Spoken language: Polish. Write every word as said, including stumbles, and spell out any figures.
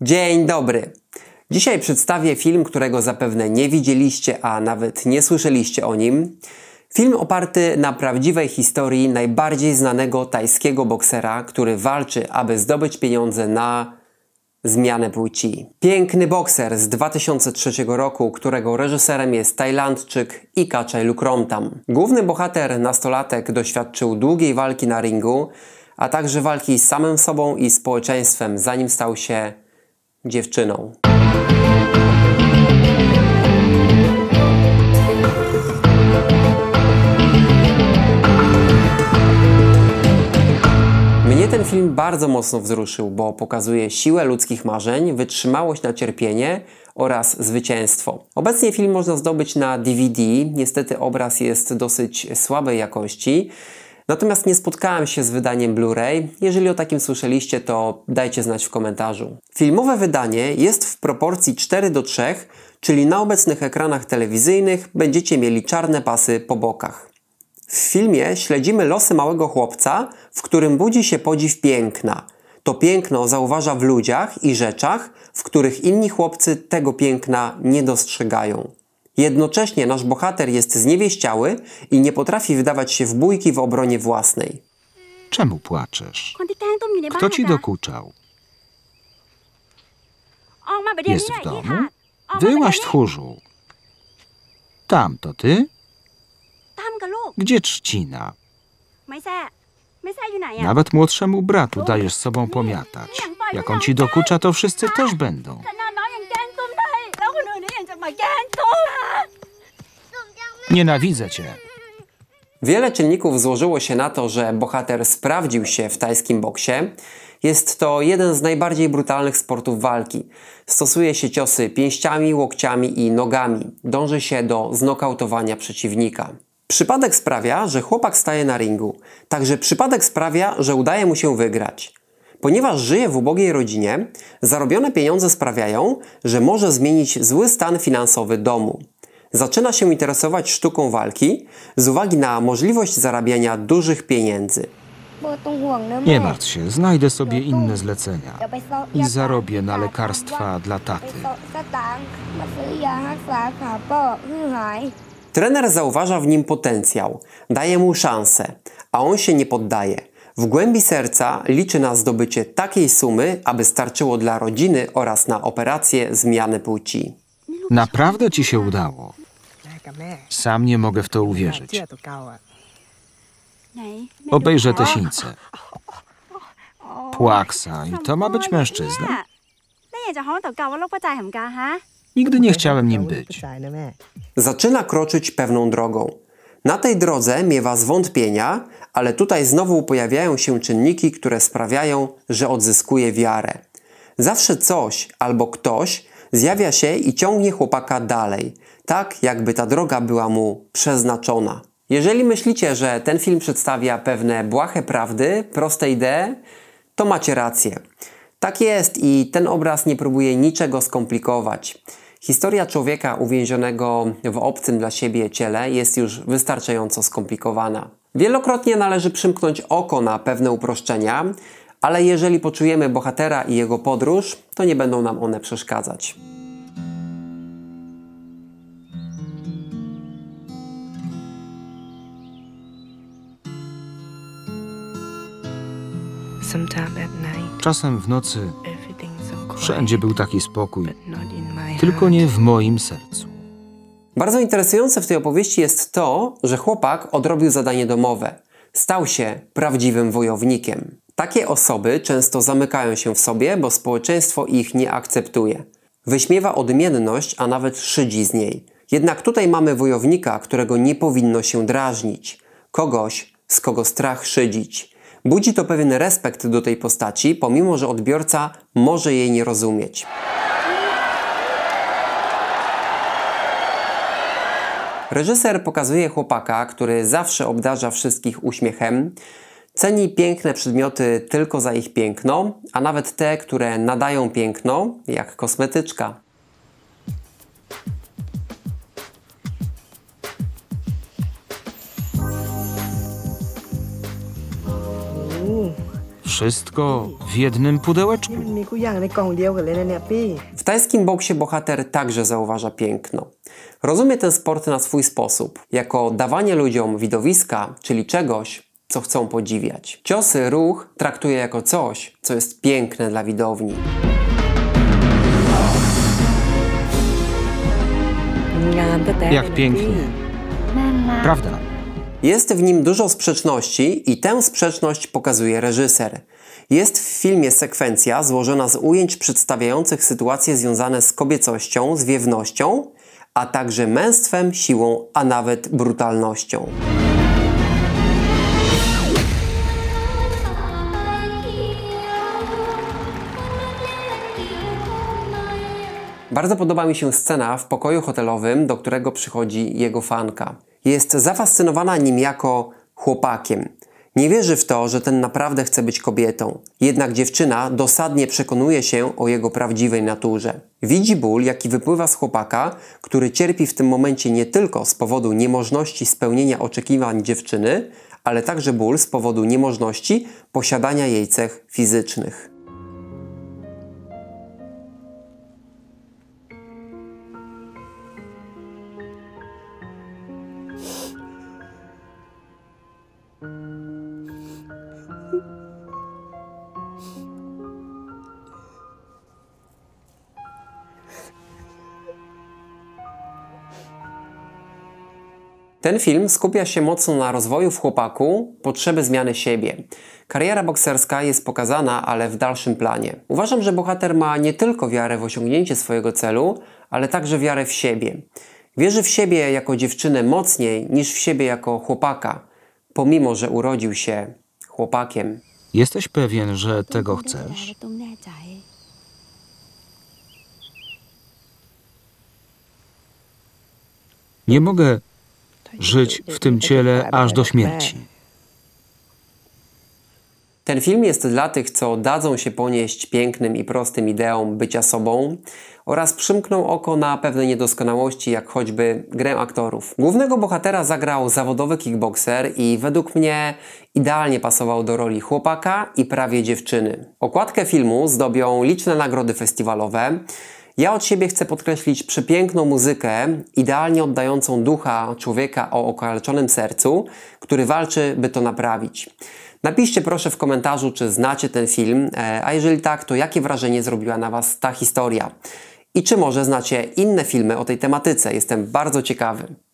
Dzień dobry! Dzisiaj przedstawię film, którego zapewne nie widzieliście, a nawet nie słyszeliście o nim. Film oparty na prawdziwej historii najbardziej znanego tajskiego boksera, który walczy, aby zdobyć pieniądze na zmianę płci. Piękny bokser z dwa tysiące trzeciego roku, którego reżyserem jest Tajlandczyk Ekachai Uekrongtham. Główny bohater, nastolatek, doświadczył długiej walki na ringu, a także walki z samym sobą i społeczeństwem, zanim stał się dziewczyną. Mnie ten film bardzo mocno wzruszył, bo pokazuje siłę ludzkich marzeń, wytrzymałość na cierpienie oraz zwycięstwo. Obecnie film można zdobyć na D V D, niestety obraz jest dosyć słabej jakości. Natomiast nie spotkałem się z wydaniem Blu-ray. Jeżeli o takim słyszeliście, to dajcie znać w komentarzu. Filmowe wydanie jest w proporcji cztery do trzech, czyli na obecnych ekranach telewizyjnych będziecie mieli czarne pasy po bokach. W filmie śledzimy losy małego chłopca, w którym budzi się podziw piękna. To piękno zauważa w ludziach i rzeczach, w których inni chłopcy tego piękna nie dostrzegają. Jednocześnie nasz bohater jest zniewieściały i nie potrafi wdawać się w bójki w obronie własnej. Czemu płaczesz? Kto ci dokuczał? Jest w domu? Wyłaź, tchórzu. Tam to ty? Gdzie trzcina? Nawet młodszemu bratu dajesz sobą pomiatać. Jak on ci dokucza, to wszyscy też będą. Nienawidzę cię. Wiele czynników złożyło się na to, że bohater sprawdził się w tajskim boksie. Jest to jeden z najbardziej brutalnych sportów walki. Stosuje się ciosy pięściami, łokciami i nogami. Dąży się do znokautowania przeciwnika. Przypadek sprawia, że chłopak staje na ringu. Także przypadek sprawia, że udaje mu się wygrać. Ponieważ żyje w ubogiej rodzinie, zarobione pieniądze sprawiają, że może zmienić zły stan finansowy domu. Zaczyna się interesować sztuką walki z uwagi na możliwość zarabiania dużych pieniędzy. Nie martw się, znajdę sobie inne zlecenia i zarobię na lekarstwa dla taty. Trener zauważa w nim potencjał, daje mu szansę, a on się nie poddaje. W głębi serca liczy na zdobycie takiej sumy, aby starczyło dla rodziny oraz na operację zmiany płci. Naprawdę ci się udało. Sam nie mogę w to uwierzyć. Obejrzę tę sińcę. Płaksa, i to ma być mężczyzna? Nigdy nie chciałem nim być. Zaczyna kroczyć pewną drogą. Na tej drodze miewa zwątpienia, ale tutaj znowu pojawiają się czynniki, które sprawiają, że odzyskuje wiarę. Zawsze coś albo ktoś zjawia się i ciągnie chłopaka dalej, tak jakby ta droga była mu przeznaczona. Jeżeli myślicie, że ten film przedstawia pewne błahe prawdy, proste idee, to macie rację. Tak jest i ten obraz nie próbuje niczego skomplikować. Historia człowieka uwięzionego w obcym dla siebie ciele jest już wystarczająco skomplikowana. Wielokrotnie należy przymknąć oko na pewne uproszczenia, ale jeżeli poczujemy bohatera i jego podróż, to nie będą nam one przeszkadzać. Czasem w nocy wszędzie był taki spokój, tylko nie w moim sercu. Bardzo interesujące w tej opowieści jest to, że chłopak odrobił zadanie domowe. Stał się prawdziwym wojownikiem. Takie osoby często zamykają się w sobie, bo społeczeństwo ich nie akceptuje. Wyśmiewa odmienność, a nawet szydzi z niej. Jednak tutaj mamy wojownika, którego nie powinno się drażnić. Kogoś, z kogo strach szydzić. Budzi to pewien respekt do tej postaci, pomimo że odbiorca może jej nie rozumieć. Reżyser pokazuje chłopaka, który zawsze obdarza wszystkich uśmiechem, ceni piękne przedmioty tylko za ich piękno, a nawet te, które nadają piękno, jak kosmetyczka. Wszystko w jednym pudełeczku. W tajskim boksie bohater także zauważa piękno. Rozumie ten sport na swój sposób, jako dawanie ludziom widowiska, czyli czegoś, co chcą podziwiać. Ciosy, ruch traktuje jako coś, co jest piękne dla widowni. Jak pięknie. Prawda. Jest w nim dużo sprzeczności i tę sprzeczność pokazuje reżyser. Jest w filmie sekwencja złożona z ujęć przedstawiających sytuacje związane z kobiecością, zwiewnością, a także męstwem, siłą, a nawet brutalnością. Bardzo podoba mi się scena w pokoju hotelowym, do którego przychodzi jego fanka. Jest zafascynowana nim jako chłopakiem. Nie wierzy w to, że ten naprawdę chce być kobietą. Jednak dziewczyna dosadnie przekonuje się o jego prawdziwej naturze. Widzi ból, jaki wypływa z chłopaka, który cierpi w tym momencie nie tylko z powodu niemożności spełnienia oczekiwań dziewczyny, ale także ból z powodu niemożności posiadania jej cech fizycznych. Ten film skupia się mocno na rozwoju w chłopaku, potrzeby zmiany siebie. Kariera bokserska jest pokazana, ale w dalszym planie. Uważam, że bohater ma nie tylko wiarę w osiągnięcie swojego celu, ale także wiarę w siebie. Wierzy w siebie jako dziewczynę mocniej niż w siebie jako chłopaka, pomimo że urodził się chłopakiem. Jesteś pewien, że tego chcesz? Nie mogę żyć w tym ciele aż do śmierci. Ten film jest dla tych, co dadzą się ponieść pięknym i prostym ideom bycia sobą oraz przymkną oko na pewne niedoskonałości, jak choćby grę aktorów. Głównego bohatera zagrał zawodowy kickbokser i według mnie idealnie pasował do roli chłopaka i prawie dziewczyny. Okładkę filmu zdobią liczne nagrody festiwalowe. Ja od siebie chcę podkreślić przepiękną muzykę, idealnie oddającą ducha człowieka o okaleczonym sercu, który walczy, by to naprawić. Napiszcie proszę w komentarzu, czy znacie ten film, a jeżeli tak, to jakie wrażenie zrobiła na Was ta historia? I czy może znacie inne filmy o tej tematyce? Jestem bardzo ciekawy.